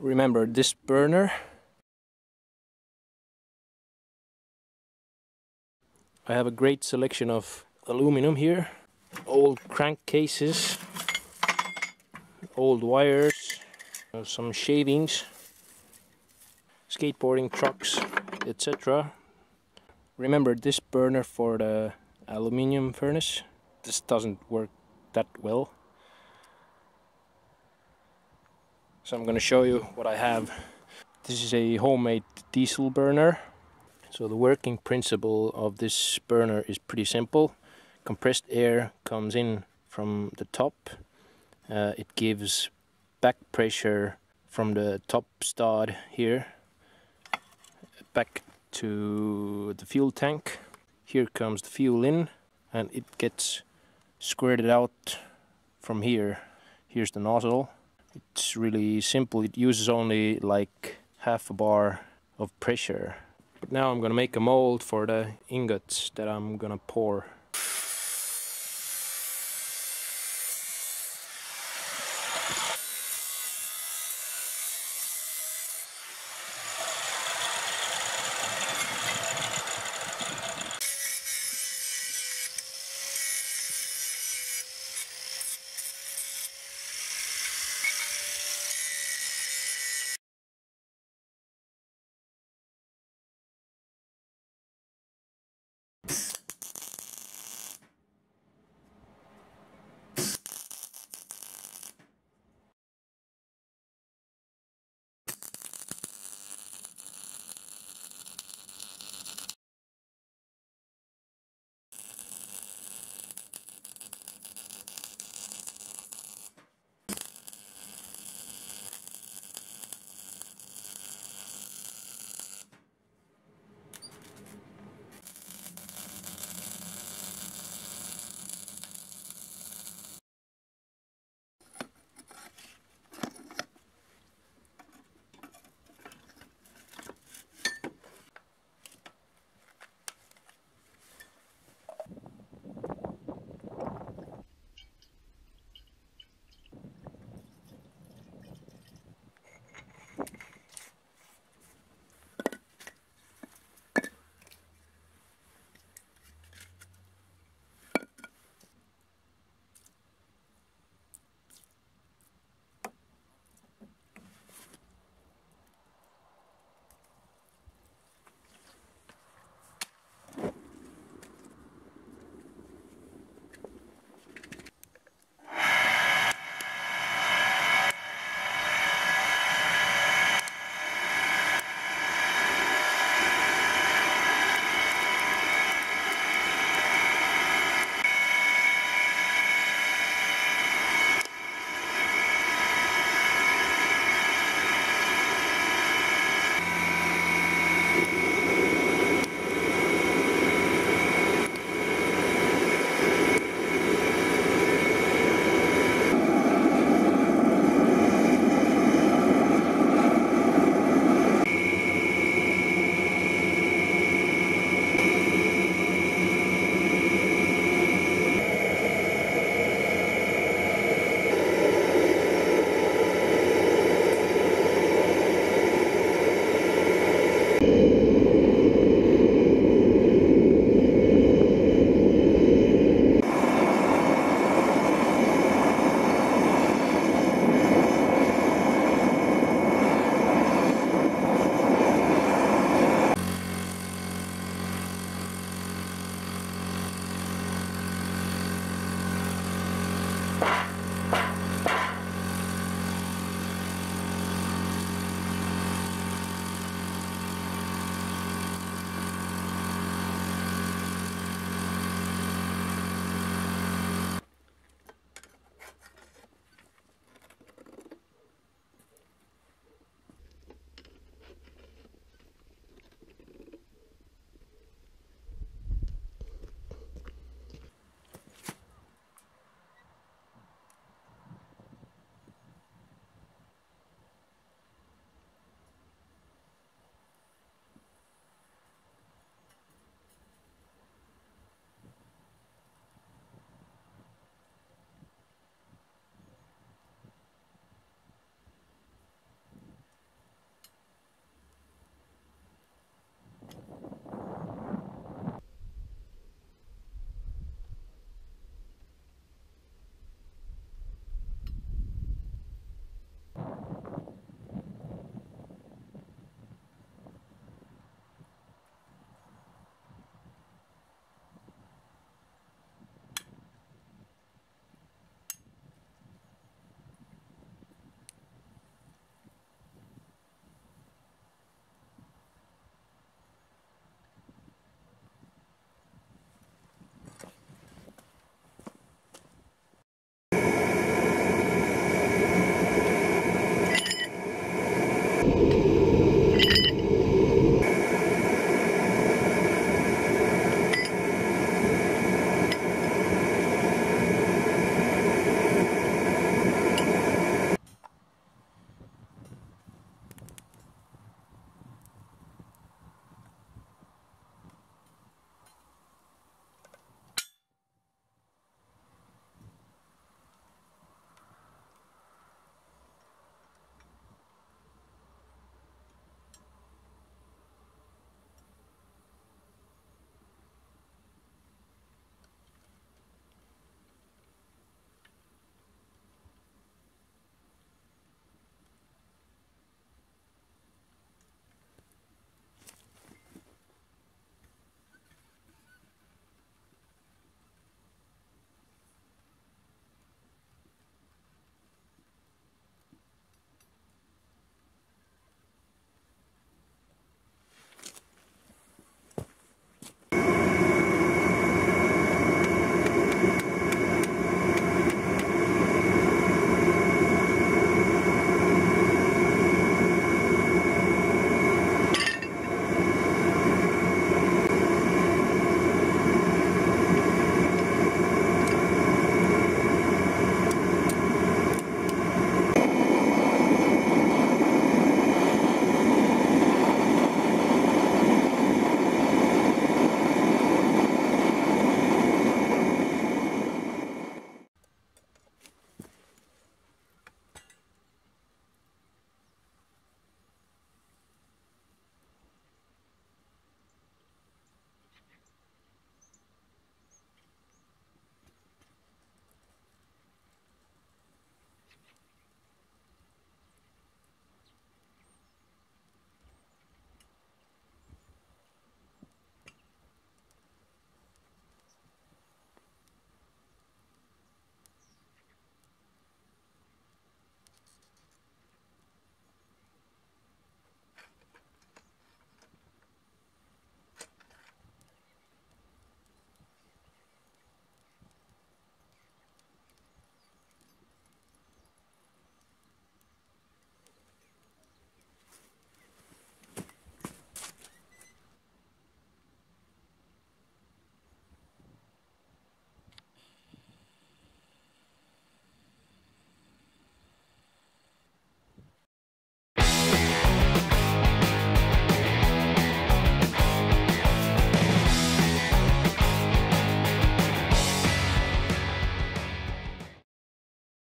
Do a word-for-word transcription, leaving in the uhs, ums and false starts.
remember this burner. I have a great selection of aluminum here, old crankcases, old wires, some shavings, skateboarding trucks, et cetera. Remember this burner for the aluminum furnace. This doesn't work that well. So I'm going to show you what I have. This is a homemade diesel burner. So the working principle of this burner is pretty simple. Compressed air comes in from the top. Uh, it gives back pressure from the top stud here back to the fuel tank. Here comes the fuel in and it gets squirted out from here. Here's the nozzle. It's really simple. It uses only like half a bar of pressure. But now I'm gonna make a mold for the ingots that I'm gonna pour.